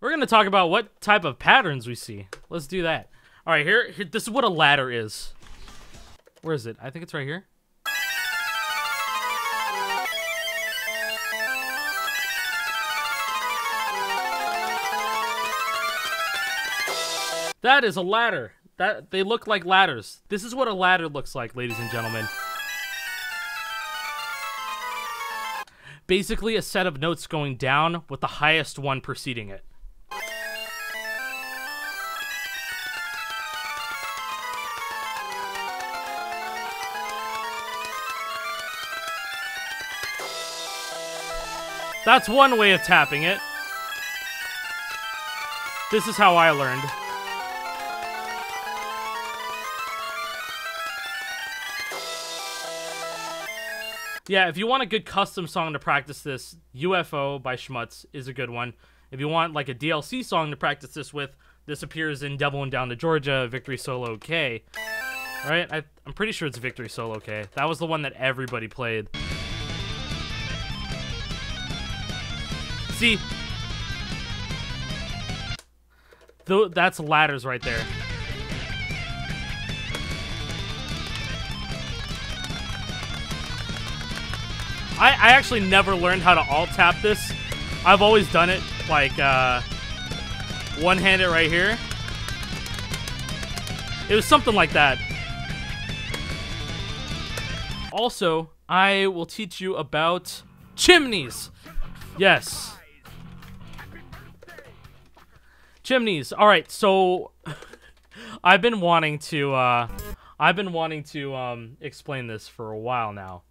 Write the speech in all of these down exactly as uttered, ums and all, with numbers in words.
We're going to talk about what type of patterns we see. Let's do that. All right, here, here, this is what a ladder is. Where is it? I think it's right here. That is a ladder. That they look like ladders. This is what a ladder looks like, ladies and gentlemen. Basically a set of notes going down with the highest one preceding it. That's one way of tapping it. This is how I learned. Yeah, if you want a good custom song to practice this, U F O by Schmutz is a good one. If you want like a D L C song to practice this with, this appears in Devil and Down to Georgia, Victory Solo K. All right, I, I'm pretty sure it's Victory Solo K. That was the one that everybody played. See, th that's ladders right there. I, I actually never learned how to alt tap this. I've always done it like uh, one handed right here. It was something like that. Also, I will teach you about chimneys. Yes. Chimneys. All right, so I've been wanting to uh I've been wanting to um explain this for a while now.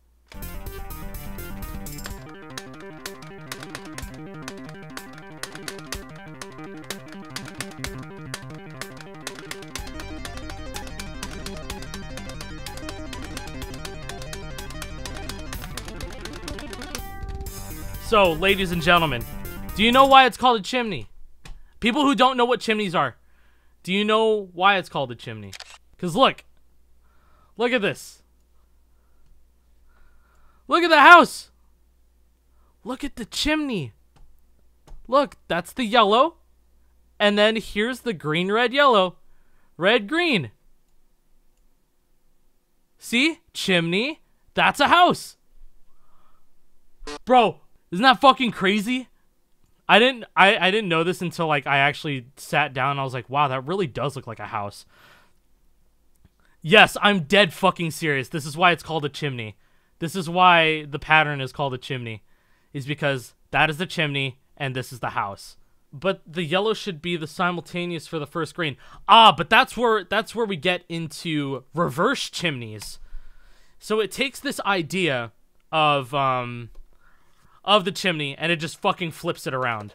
So, ladies and gentlemen, do you know why it's called a chimney? People who don't know what chimneys are, do you know why it's called a chimney? Because look. Look at this. Look at the house. Look at the chimney. Look, that's the yellow. And then here's the green, red, yellow. Red, green. See? Chimney. That's a house. Bro, isn't that fucking crazy? I didn't I, I didn't know this until like I actually sat down and I was like, wow, that really does look like a house. Yes, I'm dead fucking serious. This is why it's called a chimney. This is why the pattern is called a chimney. Is because that is the chimney and this is the house. But the yellow should be the simultaneous for the first green. Ah, but that's where that's where we get into reverse chimneys. So it takes this idea of um of the chimney, and it just fucking flips it around.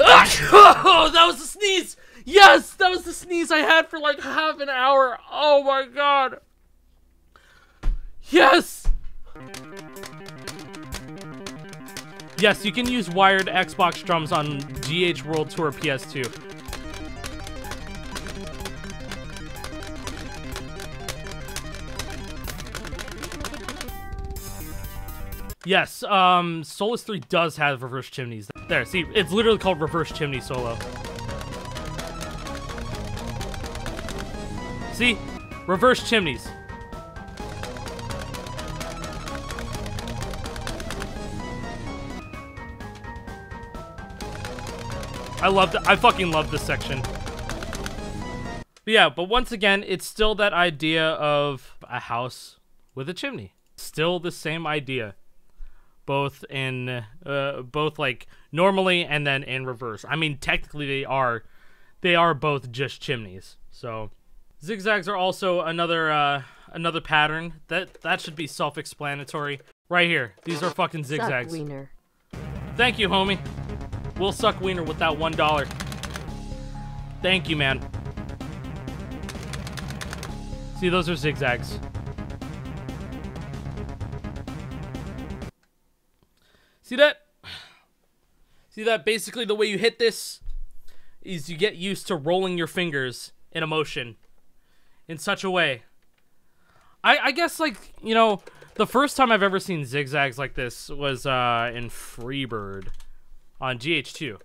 Oh, that was a sneeze! Yes, that was the sneeze I had for like half an hour. Oh my god. Yes! Yes, you can use wired Xbox drums on G H World Tour P S two. Yes, um, Solus three does have reverse chimneys. There, see, it's literally called Reverse Chimney Solo. See? Reverse chimneys. I love that. I fucking love this section. But yeah, but once again, it's still that idea of a house with a chimney. Still the same idea, both in uh, both like normally and then in reverse. I mean, technically they are, they are both just chimneys. So zigzags are also another uh, another pattern that that should be self-explanatory. Right here, these are fucking zigzags. Suck wiener. Thank you, homie. We'll suck wiener with that one dollar. Thank you, man. See, those are zigzags. See that? See that? Basically, the way you hit this, is you get used to rolling your fingers in a motion in such a way. I, I guess, like, you know, the first time I've ever seen zigzags like this was uh, in Freebird on G H two.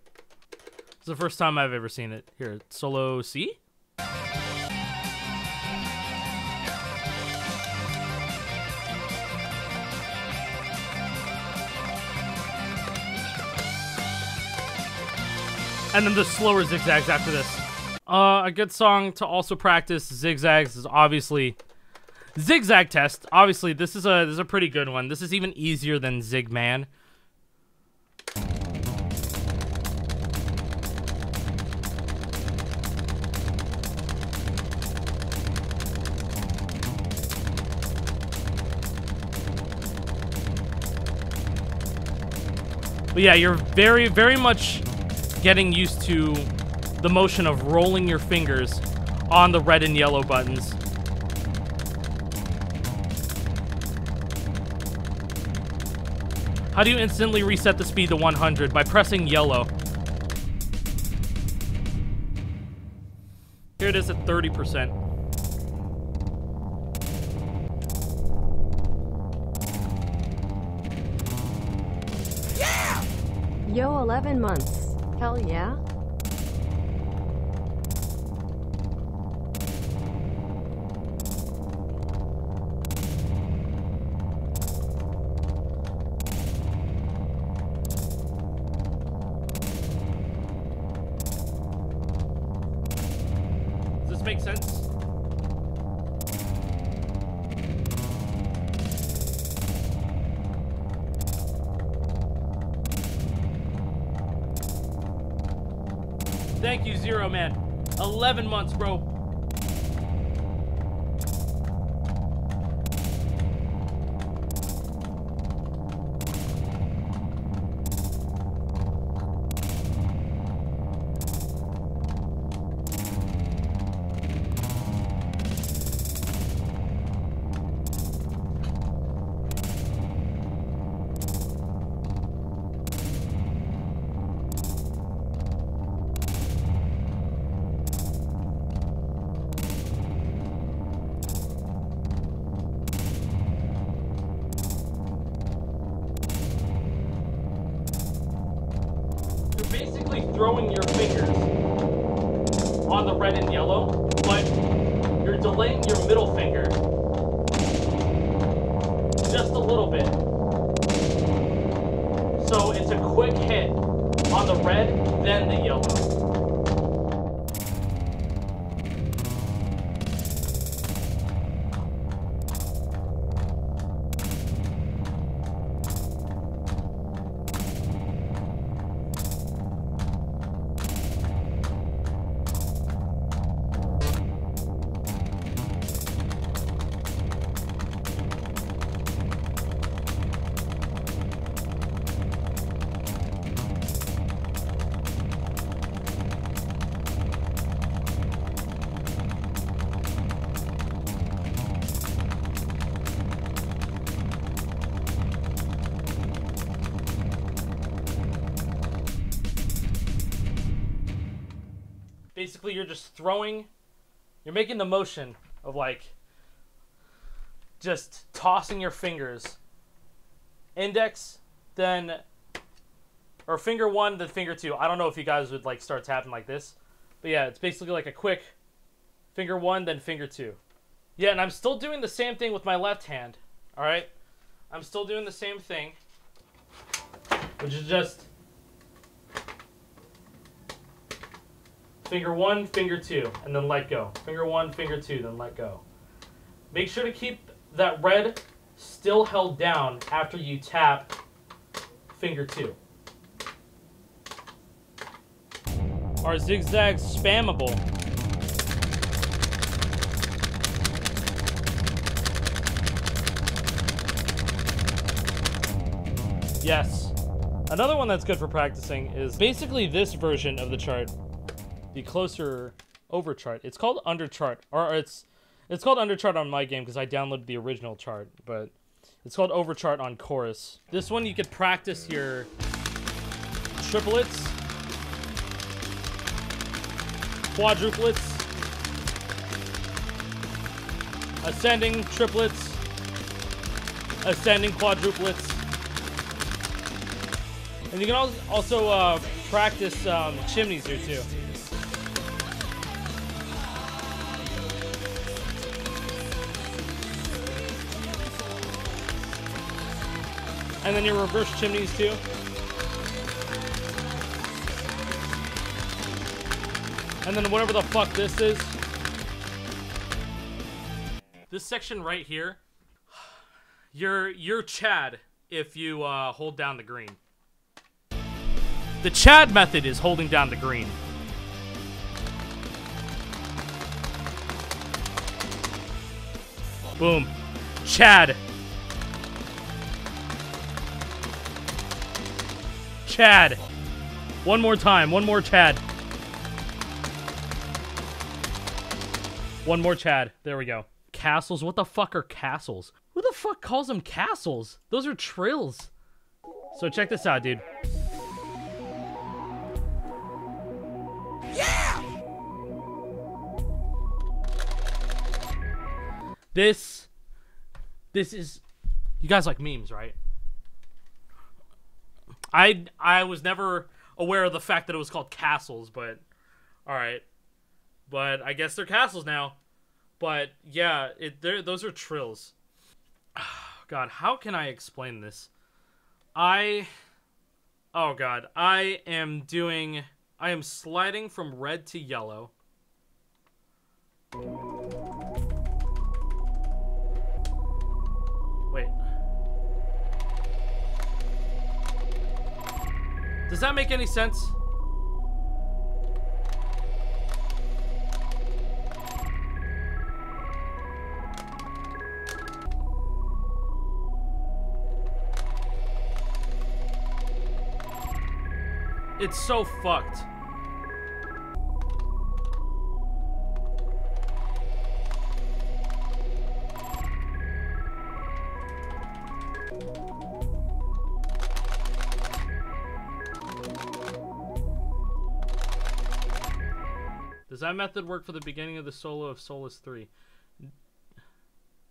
It's the first time I've ever seen it. Here, Solo C? And then the slower zigzags after this. Uh, a good song to also practice zigzags is obviously Zigzag Test. Obviously, this is a this is a pretty good one. This is even easier than Zigman. But yeah, you're very, very much getting used to the motion of rolling your fingers on the red and yellow buttons. How do you instantly reset the speed to one hundred? By pressing yellow. Here it is at thirty percent. Yeah! Yo, eleven months. Hell yeah. Does this make sense? Thank you, Zero Man. eleven months, bro. Throwing your fingers on the red and yellow, but you're delaying your middle finger just a little bit. So it's a quick hit on the red, then the yellow. Basically, you're just throwing, you're making the motion of, like, just tossing your fingers. Index, then, or finger one, then finger two. I don't know if you guys would, like, start tapping like this. But yeah, it's basically like a quick finger one, then finger two. Yeah, and I'm still doing the same thing with my left hand, all right? I'm still doing the same thing, which is just finger one, finger two, and then let go. Finger one, finger two, then let go. Make sure to keep that red still held down after you tap finger two. Are zigzags spammable? Yes. Another one that's good for practicing is basically this version of the chart. The closer over chart. It's called under chart, or it's it's called under chart on my game because I downloaded the original chart, but it's called over chart on Chorus. This one you could practice your triplets quadruplets, ascending triplets, ascending quadruplets. And you can also uh, practice um, chimneys here too. And then your reverse chimneys too. And then whatever the fuck this is. This section right here, you're, you're Chad if you uh, hold down the green. The Chad method is holding down the green. Boom. Chad. Chad. One more time. One more Chad. One more Chad. There we go. Castles. What the fuck are castles? Who the fuck calls them castles? Those are trills. So check this out, dude. This, this is, you guys like memes, right? I, I was never aware of the fact that it was called castles, but, all right. But I guess they're castles now. But yeah, it, they're, those are trills. Oh, God, how can I explain this? I, oh God, I am doing, I am sliding from red to yellow. Does that make any sense? It's so fucked. Does that method work for the beginning of the solo of Solus three?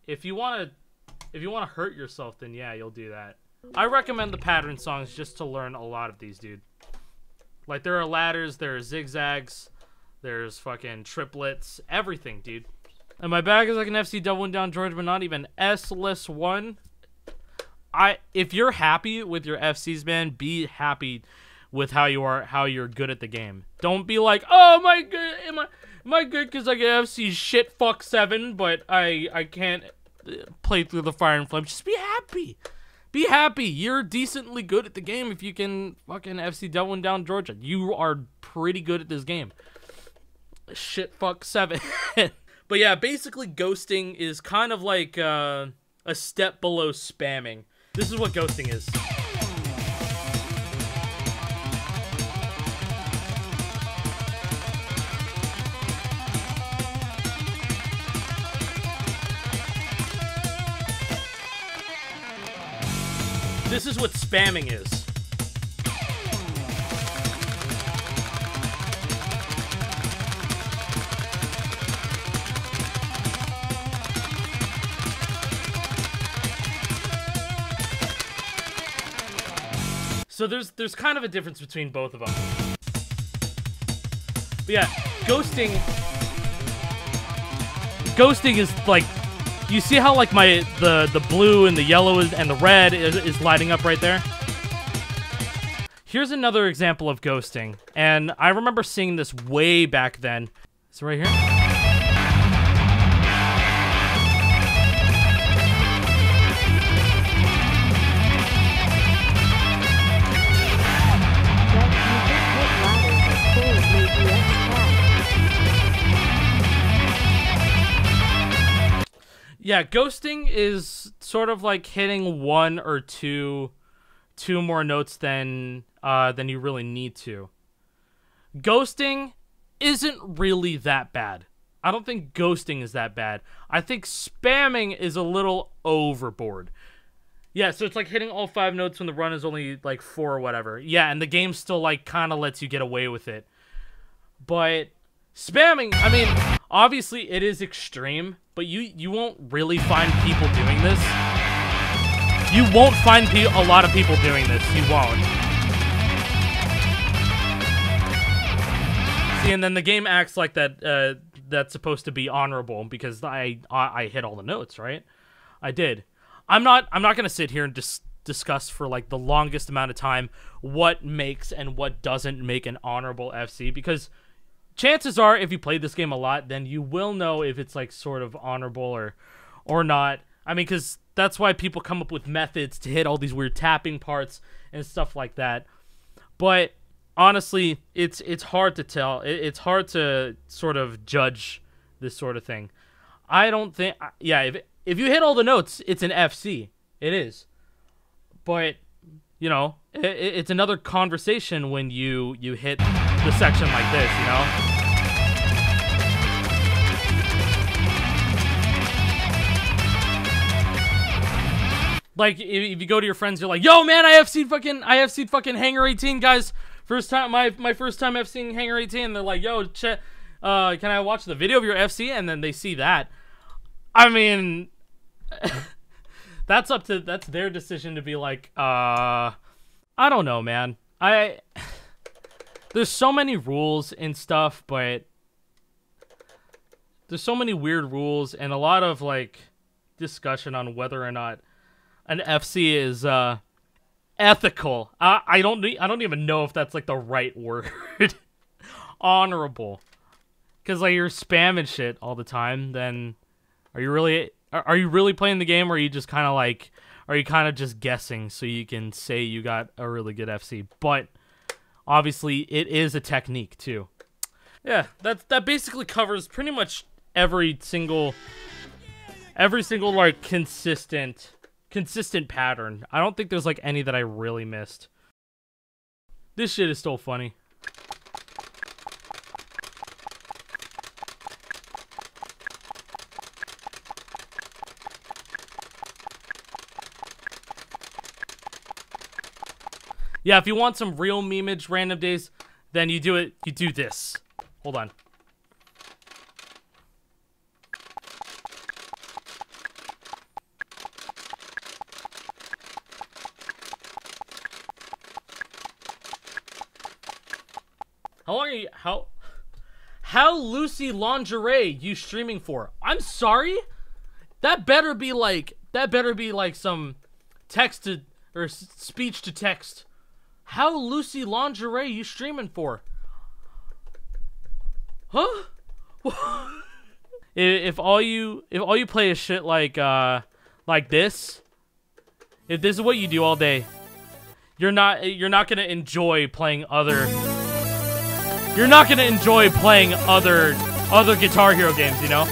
If you want to, if you want to hurt yourself, then yeah, you'll do that. I recommend the pattern songs just to learn a lot of these, dude. Like there are ladders, there are zigzags, there's fucking triplets, everything, dude. And my bag is like an F C Devil and Down Georgia, but not even S-less one. I, if you're happy with your F Cs, man, be happy with how you are, how you're good at the game. Don't be like, oh my god, am I, am I good because I get F C shit fuck seven, but I, I can't play Through the Fire and Flames. Just be happy. Be happy. You're decently good at the game if you can fucking F C Devil and Down Georgia. You are pretty good at this game. Shit fuck seven. But yeah, basically ghosting is kind of like uh, a step below spamming. This is what ghosting is. This is what spamming is. So there's there's kind of a difference between both of them. But yeah, ghosting ghosting is like, you see how like my the the blue and the yellow is, and the red is, is lighting up right there? Here's another example of ghosting, and I remember seeing this way back then. It's right here. Yeah, ghosting is sort of like hitting one or two, two more notes than uh, than you really need to. Ghosting isn't really that bad. I don't think ghosting is that bad. I think spamming is a little overboard. Yeah, so it's like hitting all five notes when the run is only like four or whatever. Yeah, and the game still like kind of lets you get away with it. But Spamming, I mean, obviously it is extreme, but you, you won't really find people doing this. You won't find pe a lot of people doing this. You won't. See, and then the game acts like that. Uh, that's supposed to be honorable because I, I I hit all the notes, right? I did. I'm not I'm not gonna sit here and dis discuss for like the longest amount of time what makes and what doesn't make an honorable F C, because chances are if you played this game a lot, then you will know if it's like sort of honorable or or not. I mean, because that's why people come up with methods to hit all these weird tapping parts and stuff like that. But honestly, it's it's hard to tell. It, it's hard to sort of judge this sort of thing. I don't think... Yeah, if, if you hit all the notes, it's an F C. It is. But, you know, it, it's another conversation when you, you hit the section like this, you know? Like, if you go to your friends, you're like, yo, man, I F C'd fucking, I F C'd fucking Hangar eighteen, guys. First time, my, my first time F C'ing Hangar eighteen. And they're like, yo, ch uh, can I watch the video of your F C? And then they see that. I mean, that's up to, that's their decision to be like, uh, I don't know, man. I, there's so many rules and stuff, but there's so many weird rules and a lot of, like, discussion on whether or not an F C is uh, ethical. I, I don't. I don't even know if that's like the right word. Honorable, because like you're spamming shit all the time. Then, are you really? Are you really playing the game, or are you just kind of like? Are you kind of just guessing so you can say you got a really good F C? But obviously, it is a technique too. Yeah, that that basically covers pretty much every single, every single like consistent. Consistent pattern. I don't think there's like any that I really missed. This shit is still funny. Yeah, if you want some real memeage random days, then you do it. You do this. Hold on. How long are you, how, how Lucy lingerie you streaming for? I'm sorry? That better be like, that better be like some text to, or speech to text. How Lucy lingerie you streaming for? Huh? If all you, if all you play is shit like, uh, like this, if this is what you do all day, you're not, you're not gonna enjoy playing other... You're not gonna enjoy playing other other Guitar Hero games, you know?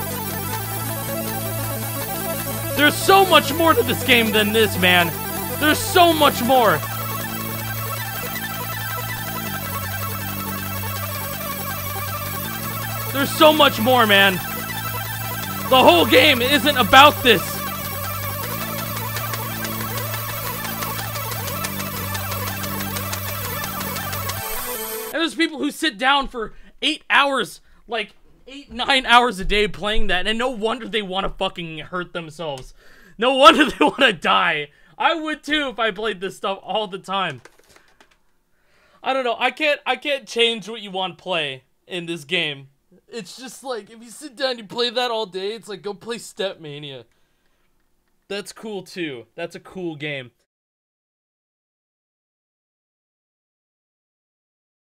There's so much more to this game than this, man. There's so much more. There's so much more, man. The whole game isn't about this. There's people who sit down for eight hours, like eight, nine hours a day playing that, and no wonder they want to fucking hurt themselves. No wonder they want to die. I would too if I played this stuff all the time. I don't know. I can't. I can't change what you want to play in this game. It's just like if you sit down, you play that all day. It's like go play Step Mania. That's cool too. That's a cool game.